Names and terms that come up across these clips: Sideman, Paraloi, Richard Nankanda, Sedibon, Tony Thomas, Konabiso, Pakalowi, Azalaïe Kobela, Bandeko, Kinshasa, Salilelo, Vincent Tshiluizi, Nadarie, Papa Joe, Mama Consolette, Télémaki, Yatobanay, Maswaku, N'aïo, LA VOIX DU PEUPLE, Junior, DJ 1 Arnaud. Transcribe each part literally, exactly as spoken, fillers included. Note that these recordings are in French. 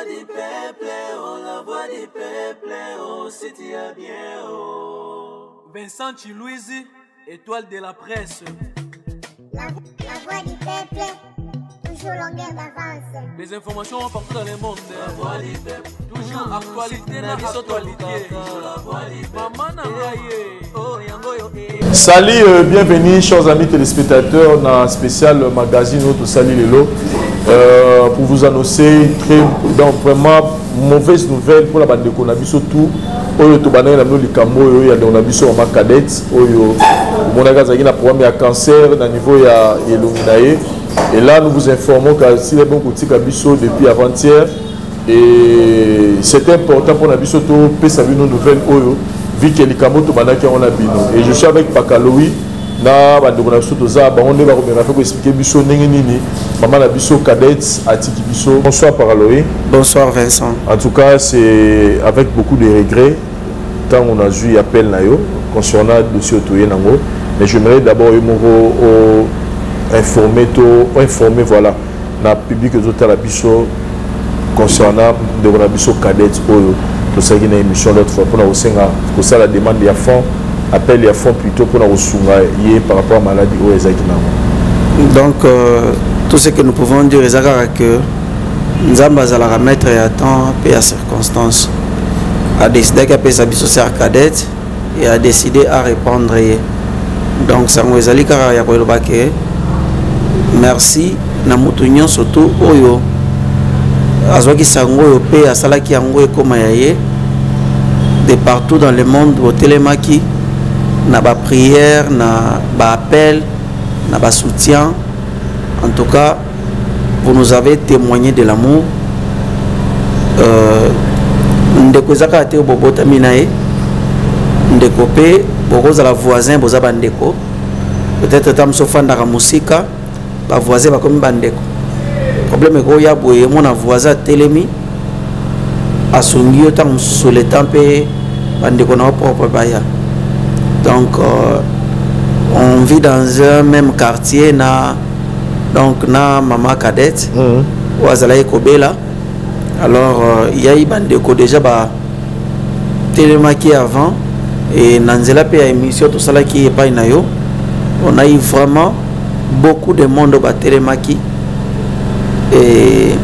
voix du peuple, oh, la voix du peuple, oh, si tu as bien, oh. Vincent Tshiluizi, étoile de la presse. La, la voix du peuple, toujours longueur d'avance. Les informations partout dans le monde. La voix du peuple, toujours mmh. actualité, la actualité. Toujours la voix du peuple. Maman N'aïo. Salut, euh, bienvenue, chers amis téléspectateurs, dans un spécial magazine notre Salilelo euh, pour vous annoncer très donc, vraiment mauvaise nouvelle pour la bande de Konabiso tout. Yatobanay na moli kambo ya dans la biso ma cadette oyo monaga zaki na problème ya cancer na niveau ya Elominae et là nous vous informons que si les bons côté kabiso depuis avant-hier et c'est important pour la biso to pesa bino nouvelle oyo vu que likambo to banaki on a bino et je suis avec Pakalowi na bandeko na soto za ba on ne va revenir pour expliquer biso ndenge nini maman la biso cadette atiki biso. Bonsoir Paraloi. Bonsoir Vincent. En tout cas, c'est avec beaucoup de regrets quand on a eu appel N'aïo concernant le dossier Otoye Nango, mais j'aimerais d'abord informer tout, informer voilà, la public de la biso concernant de la biso cadette Oyo. Tout ça qui est une émission l'autre fois pour la Osenga, pour ça la demande il y a fond, appel il y a fond plutôt pour la Osunga par rapport à maladie Oyo Ezakinango. Donc euh, tout ce que nous pouvons dire c'est que nous avons à remettre à temps et à circonstances. A décidé qu'à payer sa bisosseur cadette et a décidé à répondre. Donc, ça nous a dit merci, Namoutounion surtout Oyo. Azoki Sango et à Salaki Ango et Komayaye, de partout dans le monde, au Télémaki, na ba prière, na ba appel, na ba soutien. En tout cas, vous nous avez témoigné de l'amour. Euh, Ndeko zaka te bobota minae ndeko pe bokoza la voisin boza bandeko peut-être tam sofanda ka musika ba voisin ba komi bandeko problème ko ya boye mona voisin telemi asungio tam sole tampe bandeko na propre baya. Donc euh, on vit dans un même quartier na donc na mama cadette mm-hmm. Azalaïe Kobela. Alors, il euh, y a eu Bandeko déjà bah, télémaqué avant et Nanzela P a émission tout ça là qui est pas N'aïo. On a eu vraiment beaucoup de monde bah, télémaqué et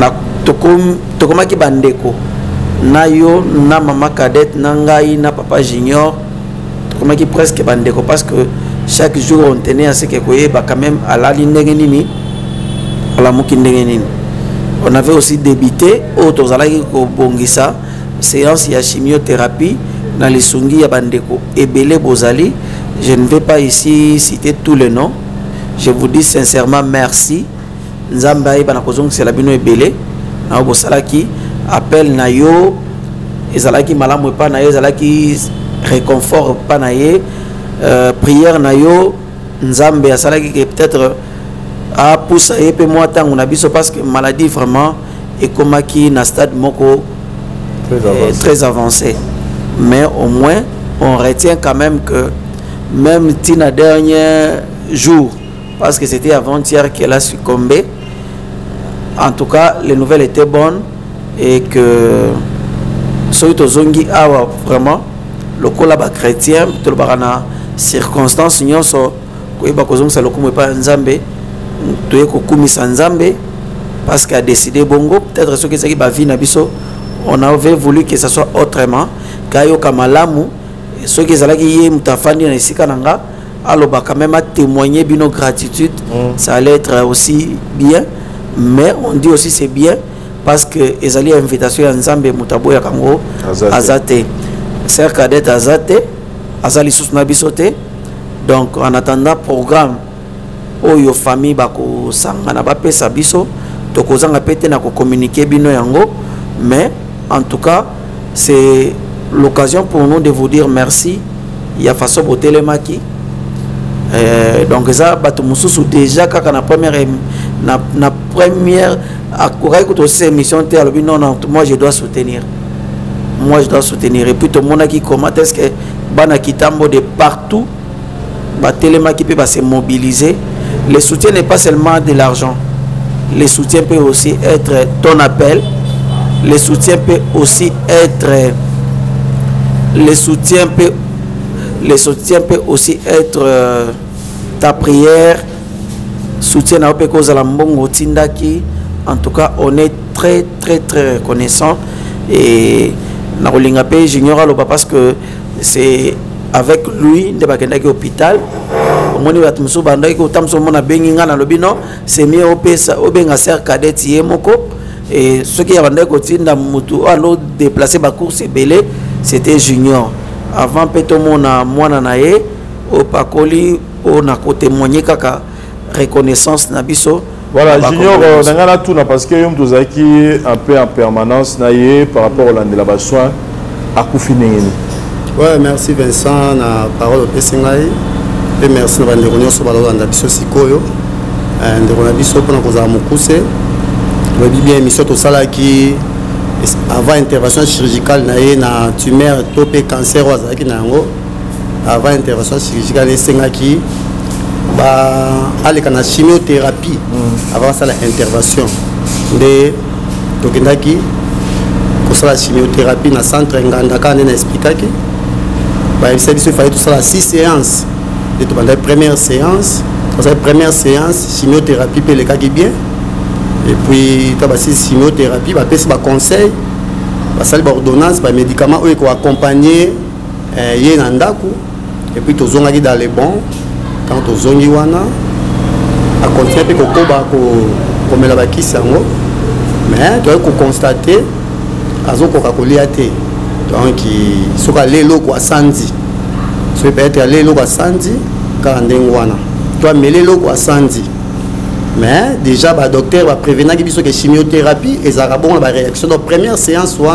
na tokom tokomaki Bandeko N'aïo na mama cadette nangai na papa Junior tokomaki presque Bandeko parce que chaque jour on tenait à ce que koyé bah quand même à la lindengenini à la mukindengenini. On avait aussi débité autres alliés au Bongissa séance et chimiothérapie dans les Sungi à Bandeko et Belé Bozali. Je ne vais pas ici citer tous les noms. Je vous dis sincèrement merci. Nzambaï Banakosong Selabino et Belé. Nabo Salaki appelle N'aïo. Ezalaki Malamwe Panaye. Ezalaki réconfort Panaye. Prière N'aïo. Nzambe à Salaki qui est peut-être. Ah, pour ça, et puis moi, tant on a biso parce que maladie vraiment est comme qui na stade moko très avancé. Mais au moins, on retient quand même que même Tina dernier jour, parce que c'était avant-hier qu'elle a succombé. En tout cas, les nouvelles étaient bonnes et que Soito Zongi a vraiment le collab chrétien, tout le barana circonstances union so ko ba ko zong sa lokume pa nzambe. Tu es Kokumi Sanzambe parce qu'il a décidé Bongo, peut-être ce qui s'est passé à Bisso, on avait voulu que ça soit autrement. Kayo Kamalamu, ce qui s'est passé à Fandi et Sikananga, alors quand même à témoigner de nos gratitudes, ça allait être aussi bien, mais on dit aussi c'est bien parce que ils allaient invitation à Nzambe Moutabo et Kango Azate. Sœur cadette Azate, Azali Sousna Bissote. Donc en attendant programme. Oyo famille bako sanga na ba pesa biso to kozanga pete na ko communiquer bino yango, mais en tout cas c'est l'occasion pour nous de vous dire merci ya façon bo Télémaki euh, donc ça bato mususu déjà kaka na première na, na première akorai ko to ces émission te alobi non non moi je dois soutenir moi je dois soutenir et puis tout monde qui commente est-ce que bana kitambo de partout ba Télémaki pe ba se mobiliser. Le soutien n'est pas seulement de l'argent. Le soutien peut aussi être ton appel. Le soutien peut aussi être... Le soutien peut, le soutien peut aussi être euh, ta prière. Soutien à Opekos à la Mbongo Tindaki. En tout cas, on est très, très, très reconnaissant. Et Narolingape, j'ignore le parce que c'est avec lui, de Bakendaki hôpital. C'est mieux au Bengasser Cadet Yemoko. Et ce qui a déplacé ma course, c'est Belé, c'était Junior. Avant, on a moi naé au Pakoli, on a témoigné kaka reconnaissance Nabiso. Voilà, Junior, on a tout parce que nous sommes un peu en permanence naé par rapport à l'année de la soin à Koufine. Oui, merci Vincent, la parole au Pessingaï. Et merci de nous réunir sur la loi de la Bisso Sikoyo. Nous avons dit pendant que nous avons poussé. Nous avons bien mis tout ça là qui avant intervention chirurgicale na tumeur topé cancer ozaki nango avant intervention chirurgicale esenga qui ba aller kana chimiothérapie avant ça la intervention de tokendaki ko sala chimiothérapie na centre nganda kana na expliquer que ba il s'est fait tout ça la six séances. Et tu la première séance, la première séance, chimiothérapie, pour les cas qui bien. Et puis, tu as passé chimiothérapie, tu as conseil, tu as l'ordonnance, tu as médicaments qui accompagné les nandaku. Et puis, tu as dans les bons, quand tu as les wana, tu as continué à faire comme la baki sango. Mais tu as constaté, tu as constaté, donc, tu as les lots qui sont tu peux être allé à Sandy, car on est en mêlé à Sandy. Mais déjà, le docteur va prévenir que la chimiothérapie est une réaction. Dans la première séance, on a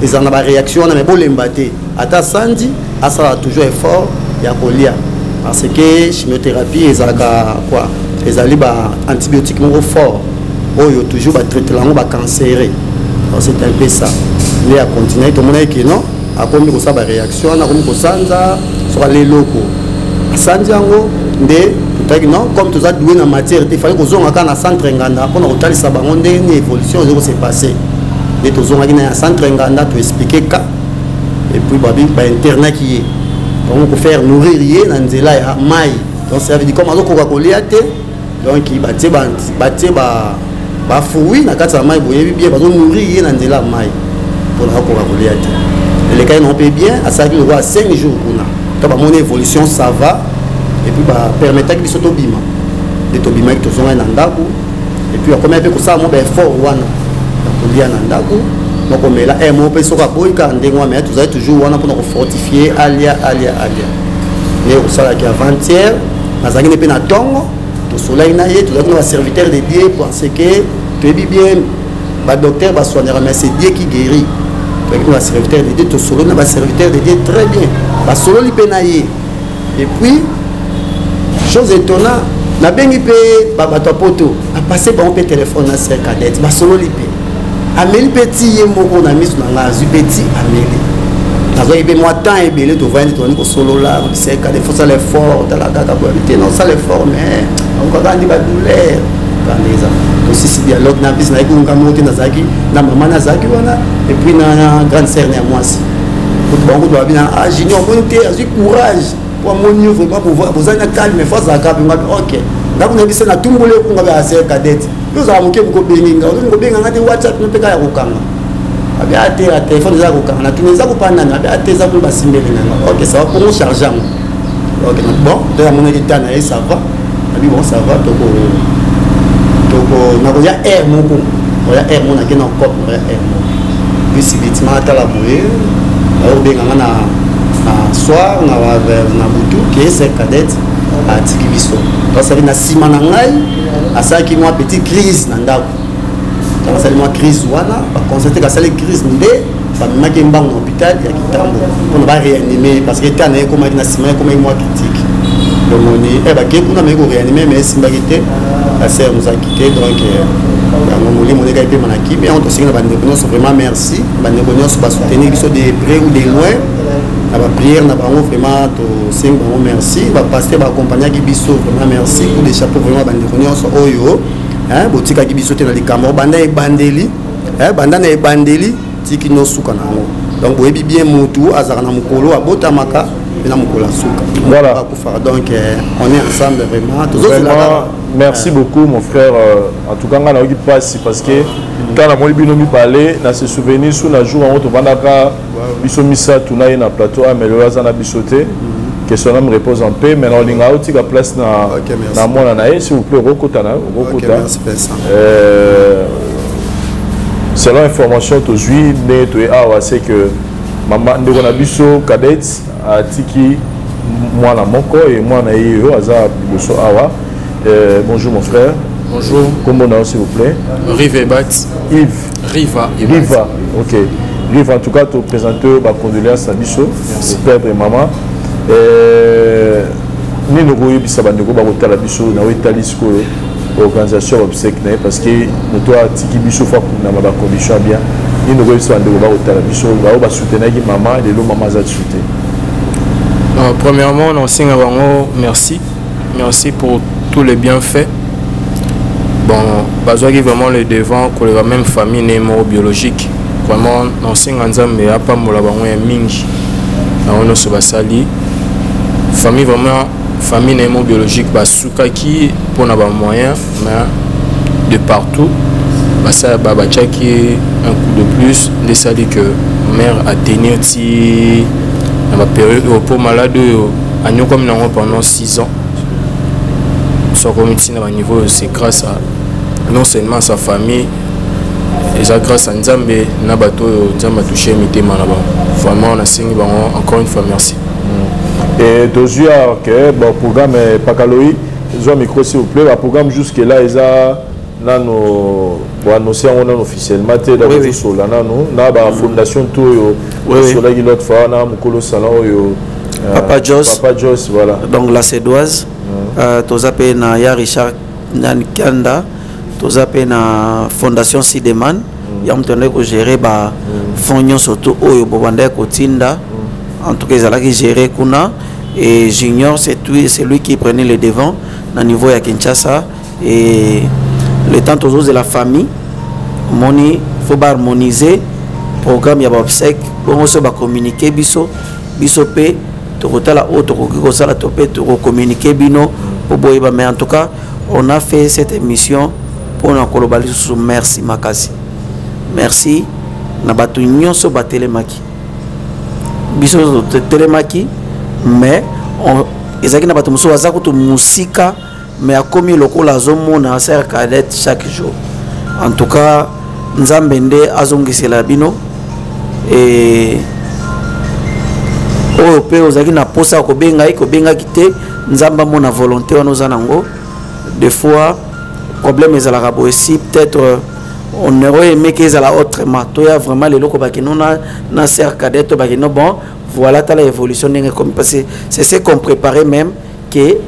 une réaction, mais bon, l'embatté. À Sandy, ça sera toujours fort, il y a colia. Parce que la chimiothérapie est quoi? Les antibiotiques forts. Il y a toujours un traitement cancéreux. C'est un peu ça. Il y a continué, tout le monde est que non. Après, il y a une réaction, il y a une réaction. Comme tout ça, doué en matière, il fallait que nous ayons un centre Nganda. Après, on a une évolution, on s'est passé. Et nous avons un centre Nganda pour expliquer le cas. Et puis, il y a un internat qui est. Donc, on peut faire nourrir, il y a un maï. Donc, ça veut dire comme on a un coca-cola, donc il y a un fouille, il y a un maï, il y a un nourrir, il y a un maï. Pour la coca-cola. Les cas n'ont pas bien, à ça qu'il y a cinq jours. Quand mon évolution, ça va, et puis bah, permettre qu'ils soient au bima. Les tobima qui sont en Nandaku, et puis on met un peu comme ça, on met fort Wana. Donc on dit en Nandaku, donc on met là, et mon pays sera pour quand on met tout ça, toujours Wana pour nous fortifier, alia, alia, alia. Mais au salaire qui est avant-hier, on a gagné à Tongo, tout soleil naïe, tout le monde est serviteur de Dieu parce que tu es bien, le docteur va soigner, mais c'est Dieu qui guérit. Le serviteur de Dieu, tout solo, le serviteur de Dieu, très bien. Le solo, il peut nailler. Et puis, chose étonnante, il peut a passé par un téléphone à ses cadettes. Le solo, il peut. Amélie Petit, il m'a mis sur la rue Petit, Amélie. Il y a un temps, il y a un solo là, il sait qu'il faut ça l'effort, dans la gaga pour habiter. Non, ça l'effort, mais on va dire la douleur. Aussi si dialogue na bis na ikunga moto na zaki na mama na zaki wana et puis na grande sœur na mwasi tout bango doit bien ah Junior monte azu courage pour mon niveau vraiment pouvoir vous avez calme face à cap OK na kuna bise na tumbule kunga ba sœur cadette nous avons que ko beninga ko benga ngati WhatsApp no peka ya kokanga abi ate la téléphone za kokanga na tunza ko pana na abi ate za ko basimbele na OK ça va pour nous charger OK bon de la monnaie d'état na ça va abi bon ça va donc il y a un air, mon coup. Il y a un air, mon air, mon cop, mon air, mon. Puis, si vite, ma tala bouée, au bien, on a soir, on a boutou, qui est cette cadette, à Tikibiso. Parce qu'il y a six manangaï, à ça qui m'a petite crise, nanda. Quand ça m'a crise, voilà, on constate que ça les crises, nous dé, ça m'a qu'un bang dans l'hôpital, il y a qui tambour. On va réanimer, parce qu'il y a un air, comme il y a un ciment, comme il y a une critique. Donc, on est, eh bien, qu'on a mis au réanimer, mais c'est une baguette. La sœur nous a quittés, donc on est capé manaki, mais on te signe la bande de connaissances, vraiment merci. La bande de connaissances va soutenir qu'ils soient des près ou des loin. La prière n'a pas vraiment te signe vraiment merci. La pasteur va accompagner qui biso vraiment merci. Pour les chapeaux vraiment la bande de connaissances, oh yo. hein botika gibisote na likambo banda e bandeli hein banda na e bandeli tiki no suka nango donc boyebi bien mutu azaka na mukolo abotamaka na mukola suka voilà donc on est ensemble vraiment tous vraiment merci beaucoup mon frère en tout cas on a eu passe parce que quand la molibi no mi parler na se souvenir sous na jour en autre bandaka biso misa tunaye na plateau mais le azana bisoté que son âme repose en paix. Maintenant, on a aussi la place dans mon anaïe, s'il vous plaît, Rokotana. Selon l'information que j'ai eue, c'est que maman de Konabiso, cadette, a tiki, moi la moko et moi la yo, Aza Biboso Awa. Bonjour mon frère. Bonjour. Comment on a s'il vous plaît? Rive et Bat. Yves. Riva. Riva, ok. Riva, en tout cas, tu présentes ma condoléance à Biso, père et maman. Ni nous voyons bien ça Bandeko baroter la biso na wetalisco organisation obsèque parce que nous doit tiki biso fa pour na ba condition bien ni nous voyons ça Bandeko baroter la biso ba ba soutenir qui maman et le maman za soutenir. Premièrement on signe bango merci merci pour tous les bienfaits bon bazo qui vraiment le devant que la même famille némo biologique vraiment on signe nzambe a pas mola bango ya mingi. On a Sali, famille vraiment famille némo biologique bas soukaki pour n'avoir moyen mais de partout bas ça bas un coup de plus de ça dit que mère a tenu ti dans la période repos malade à nous comme nous pendant six ans son comité à niveau c'est grâce à non seulement sa famille et ça grâce à Nzambe Nabato Nzambe touché mité manaba vraiment on a signé encore une fois merci et deux heures que bon programme Pakalowi zo micro s'il vous plaît le programme jusque là ils a nano annoncé on officiellement té dans le sola nano na ba fondation tout yo sola qui l'autre fois na mukolo salon yo Papa Joe Papa Joe voilà donc la cédoise tous appelés na ya Richard Nankanda tous appelés na fondation Sideman il y a un tonnerre que gérer bah fonction surtout au Bandeko Tinda en tout cas ils allaient qui gérer Kuna et Junior c'est lui c'est lui qui prenait le devant au niveau à Kinshasa et le temps toujours de la famille moni faut harmoniser programme y a obsèque on se va communiquer biso biso pe to la haute ko sala to pe to communiquer bino pour boyeba mais en tout cas on a fait cette émission pour nous globaliser sous merci makasi. Merci. Nous avons battu Télémaki. Nous avons battu Télémaki, mais nous avons battu la musique, mais comme nous avons la zone cadette chaque jour. En tout cas, nous avons battu la zone et nous avons la volonté. Des fois, le problème est peut-être. On aurait aimé qu'ils aient la autre matoya vraiment les locaux qui nous na sert cadette qui nous bon voilà ta l'évolution comme passé c'est ce qu'on préparait même que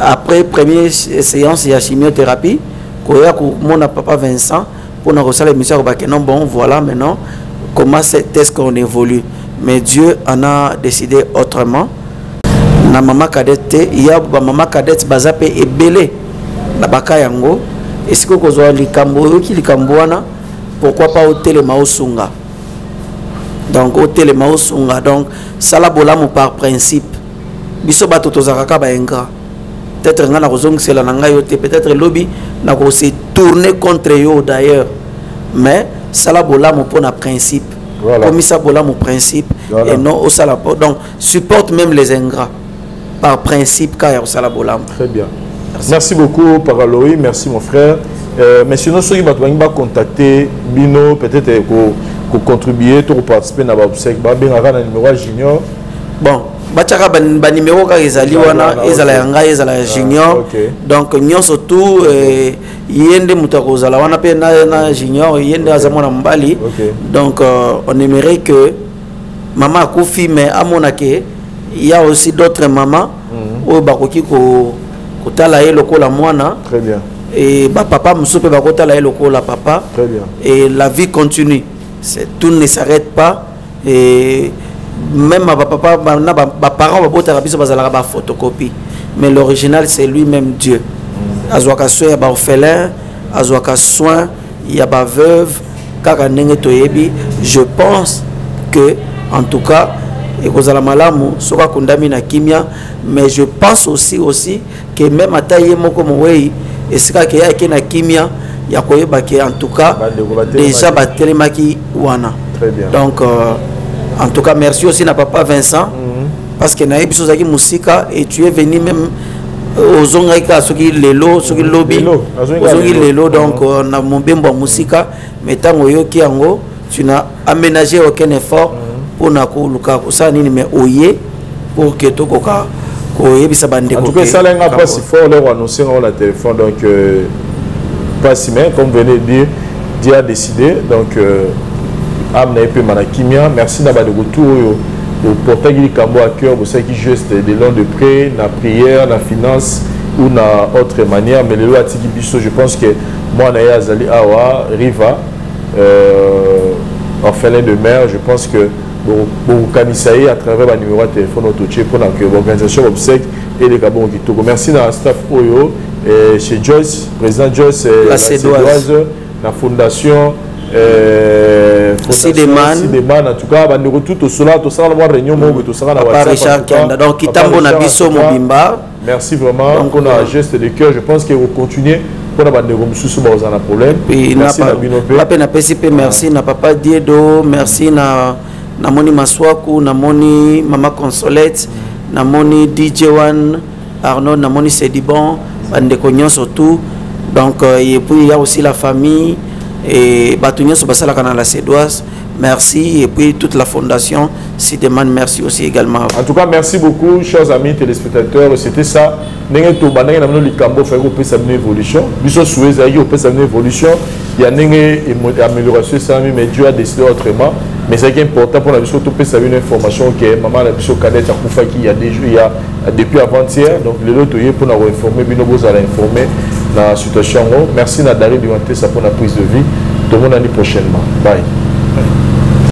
après première séance de chimiothérapie qu'on a mon papa Vincent pour nous recevoir les missions qui nous bon voilà maintenant comment c'est ce qu'on évolue mais Dieu en a décidé autrement na maman cadette il y a maman cadette bazape et belé na bakayango. Est-ce que vous avez les Cambouana? Pourquoi pas au Télémaki Sunga? Donc au Télémaki Sunga, donc salabola mon par principe. Biso bato tozaraka baenga. Peut-être nga na kozong c'est la nanga yote. Peut-être lobby na ko se tourner contre yo d'ailleurs. Mais salabola mon pona principe. Comme ça bola mon principe et non au salabo. Donc supporte même les ingrats par principe car au salabola. Très bien. Merci. Merci beaucoup, Paraloi. Merci, mon frère. Euh, mais sinon, ceux qui vont contacter Bino, peut-être pour contribuer, pour participer à l'obsèque, il y a un numéro Junior. Bon, il y a un numéro qui est à Junior. Donc, il y a surtout Yende Moutarosa. On appelle Junior, Yende Azamona Mbali. Donc, on aimerait que Maman Koufi, mais à Monaké, il y a aussi d'autres mamans au Baroki qui. Très bien. Et papa, papa. Très bien. Et la vie continue. Tout ne s'arrête pas. Et même papa, mes parents ont photocopie. Mais l'original, c'est lui-même Dieu. Azoka orphelin, azwaka soin ya ba veuve kaka ndenge toyebi. Je pense que en tout cas ekozala malamu soka kondami na kimia, mais je pense aussi aussi que même ataye moko moweyi esika ke yake na kimia ya koyeba ke en tout cas déjà ba Télémaki wana. Donc euh, en tout cas merci aussi na papa Vincent, mm-hmm. parce que naebi sozaki musika et tu es venu même aux ongaika soki lelo soki lobby soki lelo, donc na mobembo musika mais tango yoki yango tu n'as aménagé aucun effort pour nako luka ko ça nini mais oyé pour que to koka ko yebisa Bandeko. En tout cas ça là pas si fort leur annoncer on la téléphone, donc euh, pas si mais comme venait dire dia a décidé, donc euh, amna epe manakimia merci d'aba de retour yo le portail qui cambo à cœur pour ceux qui juste des longs de près la prière la finance ou na autre manière, mais le loi Tikibiso je pense que moi N'aïo Azali Awa Riva euh, en fin de mer je pense que pour Kamisaï à travers le numéro de téléphone autoché pour l'organisation obsèque et les Gabon qui tout. Merci à staff Oyo et chez Joyce, président Joyce et la Cédoise, la fondation Sideman. Sideman en tout cas, nous retour tout cela, tout ça, la réunion, tout ça, la voiture. Richard Nankanda. Donc, qui tambo na biso mobimba. Merci vraiment. Donc on a un geste de cœur. Je pense que vous continuez. Merci à Binope. Merci à Papa Diedo. Merci à Namoni Maswaku, Namoni Mama Consolette, Namoni D J un Arnaud, Namoni Sedibon, Bandeko surtout. Donc euh, et puis il y a aussi la famille et Batunion sur la canal la Cédoise. Merci et puis toute la fondation Sideman, merci aussi également. En tout cas, merci beaucoup chers amis téléspectateurs, c'était ça. N'engé to banay na mno likambo faire au pesa une évolution. Biso souhaiter au pesa une évolution, il y a n'engé amélioration ça mais Dieu a décidé autrement. Mais c'est important pour la biso tout pesa une information que maman la biso cadette a poufa qui il y a des jours il y a depuis avant-hier. Donc le lot pour nous informer, bino vous allez informer la situation. Merci Nadarie de monter ça pour la prise de vie. Tout le monde l'année prochainement. Bye.